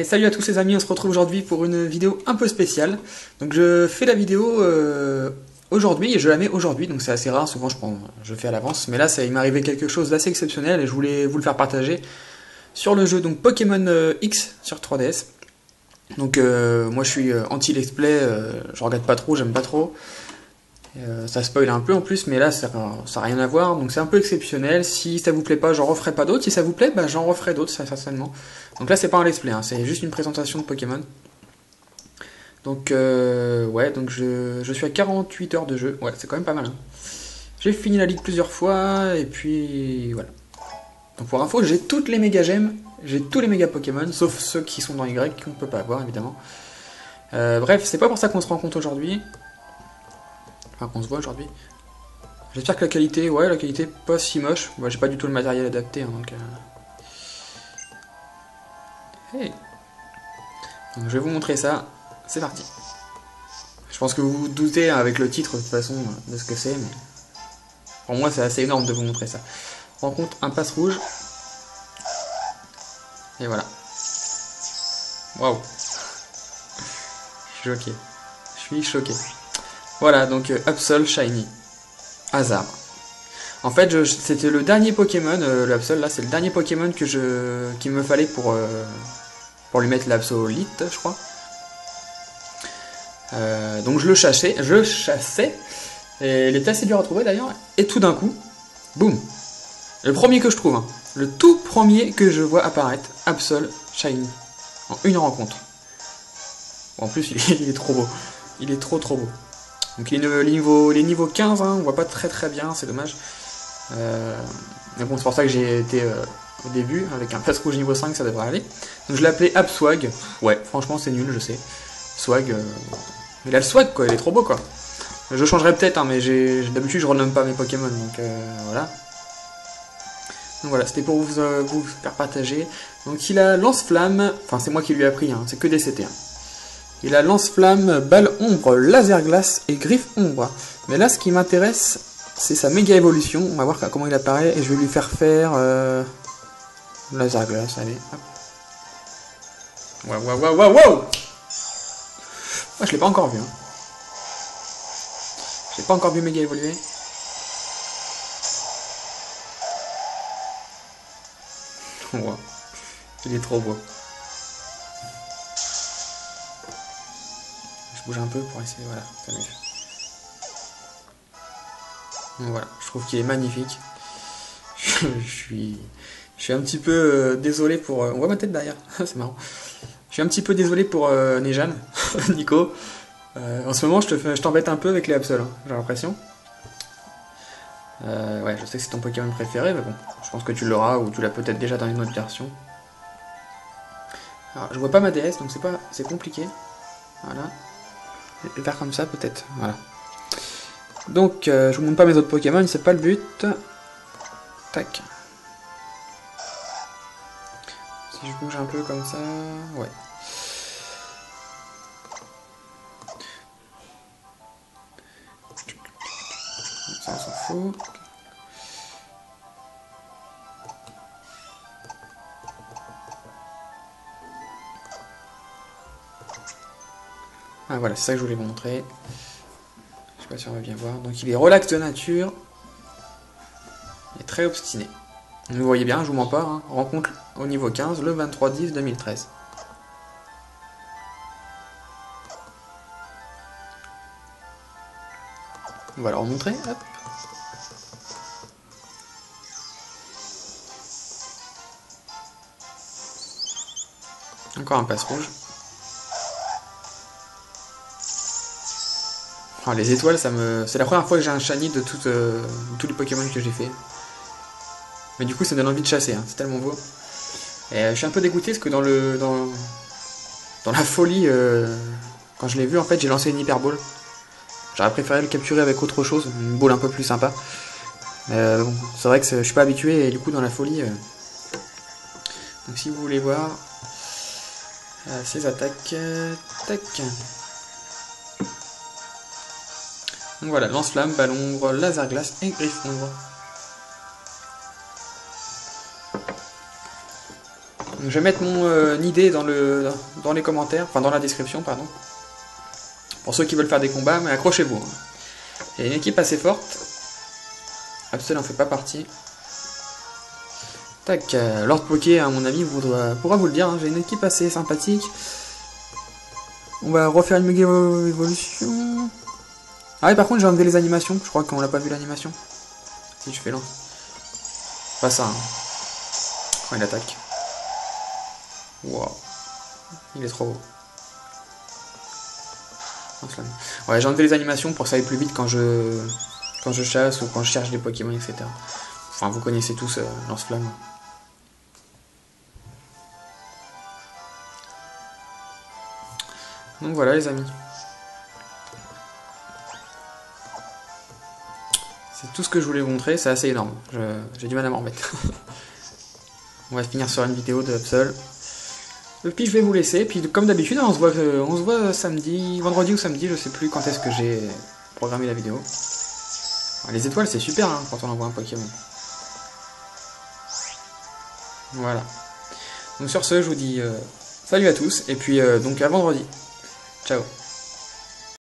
Et salut à tous les amis, on se retrouve aujourd'hui pour une vidéo un peu spéciale. Donc je fais la vidéo aujourd'hui et je la mets aujourd'hui, donc c'est assez rare, souvent je fais à l'avance. Mais là il m'est arrivé quelque chose d'assez exceptionnel et je voulais vous le faire partager sur le jeu donc Pokémon X sur 3DS. Donc moi je suis anti-let's play, je regarde pas trop, j'aime pas trop. Ça spoil un peu en plus, mais là ça n'a rien à voir, donc c'est un peu exceptionnel. Si ça vous plaît pas, j'en referai pas d'autres. Si ça vous plaît, bah, j'en referai d'autres, certainement. Donc là c'est pas un let's play, hein, c'est juste une présentation de Pokémon. Donc ouais, donc je suis à 48 heures de jeu, ouais, c'est quand même pas mal, hein. J'ai fini la ligue plusieurs fois, et puis voilà. Donc pour info, j'ai toutes les méga gemmes, j'ai tous les méga Pokémon, sauf ceux qui sont dans Y, qu'on ne peut pas avoir évidemment. Bref, c'est pas pour ça qu'on se rencontre aujourd'hui. Enfin, qu'on se voit aujourd'hui. J'espère que la qualité, ouais, la qualité pas si moche. Moi, j'ai pas du tout le matériel adapté, hein, donc. Hey. Donc, je vais vous montrer ça. C'est parti. Je pense que vous vous doutez, hein, avec le titre de toute façon de ce que c'est, mais pour moi, c'est assez énorme de vous montrer ça. Rencontre un passe rouge. Et voilà. Waouh. Je suis choqué. Je suis choqué. Voilà, donc Absol, Shiny, hasard. En fait, c'était le dernier Pokémon, l'Absol là, c'est le dernier Pokémon que qu'il me fallait pour lui mettre l'Absolite, je crois. Donc je le chassais, et il était assez dur à trouver d'ailleurs, et tout d'un coup, boum, le premier que je trouve, hein, le tout premier que je vois apparaître, Absol, Shiny, en une rencontre. Bon, en plus, il est trop beau, il est trop beau. Donc les niveaux 15, hein, on voit pas très bien, c'est dommage. Mais bon, c'est pour ça que j'ai été au début, avec un passe rouge niveau 5, ça devrait aller. Donc je l'ai appelé Abswag, ouais, franchement c'est nul, je sais. Swag, mais là le swag quoi, il est trop beau quoi. Je changerai peut-être, hein, mais d'habitude je renomme pas mes Pokémon, donc voilà. Donc voilà, c'était pour vous faire partager. Donc il a Lance-Flamme, enfin c'est moi qui lui ai appris, hein, c'est que des CT. Hein. Il a Lance-Flamme, Balle-Ombre, Laser-Glace et Griffe-Ombre. Mais là, ce qui m'intéresse, c'est sa méga évolution. On va voir comment il apparaît et je vais lui faire Laser-Glace, allez. Waouh, waouh, waouh, waouh, waouh! Moi, je l'ai pas encore vu. Hein. Je l'ai pas encore vu méga évoluer. Wow. Il est trop beau. Je bouge un peu pour essayer, voilà, c'est mieux. Donc voilà, je trouve qu'il est magnifique. Je suis un petit peu désolé pour... on voit ma tête derrière, c'est marrant. Je suis un petit peu désolé pour Néjane, Nico. En ce moment, je t'embête un peu avec les Absol, hein, j'ai l'impression. Ouais, je sais que c'est ton Pokémon préféré, mais bon, je pense que tu l'auras, ou tu l'as peut-être déjà dans une autre version. Alors, je vois pas ma DS, donc c'est compliqué. Voilà. Je vais faire comme ça peut-être, voilà. Donc je vous montre pas mes autres Pokémon, c'est pas le but. Tac. Si je bouge un peu comme ça, ouais. Ça on s'en fout. Ah voilà, c'est ça que je voulais vous montrer. Je sais pas si on va bien voir. Donc il est relax de nature. Et très obstiné. Vous voyez bien, je vous mens pas, hein. Rencontre au niveau 15, le 23-10-2013. On va leur montrer, hop. Encore un passe rouge. Oh, les étoiles, ça me... c'est la première fois que j'ai un shiny de tous les Pokémon que j'ai fait. Mais du coup, ça me donne envie de chasser, hein. C'est tellement beau. Et je suis un peu dégoûté parce que dans la folie, quand je l'ai vu, en fait, j'ai lancé une hyperbole. J'aurais préféré le capturer avec autre chose, une boule un peu plus sympa. Bon, c'est vrai que je suis pas habitué et du coup, dans la folie. Donc, si vous voulez voir ses attaques, tac. Donc voilà, Lance-Flamme, Balle-Ombre, Laser-Glace et Griffe-Ombre. Je vais mettre mon idée dans les commentaires, enfin dans la description, pardon. Pour ceux qui veulent faire des combats, mais accrochez-vous. Il y a une équipe assez forte. Absol n'en fait pas partie. Tac, Lord Poké, à mon avis, pourra vous le dire, hein, j'ai une équipe assez sympathique. On va refaire une méga évolution. Ah oui, par contre, j'ai enlevé les animations. Je crois qu'on l'a pas vu l'animation. Si, je fais loin. Pas ça. Hein. Quand il attaque. Wow. Il est trop beau. Ouais, j'ai enlevé les animations pour que ça aille plus vite quand je chasse ou quand je cherche des Pokémon, etc. Enfin, vous connaissez tous Lance-Flamme. Donc voilà, les amis. C'est tout ce que je voulais vous montrer, c'est assez énorme. J'ai du mal à m'en remettre. On va finir sur une vidéo de Absol. Puis je vais vous laisser, puis comme d'habitude, on se voit samedi, vendredi ou samedi, je sais plus quand est-ce que j'ai programmé la vidéo. Les étoiles, c'est super hein, quand on envoie un Pokémon. Voilà. Donc sur ce, je vous dis salut à tous, et puis donc à vendredi. Ciao.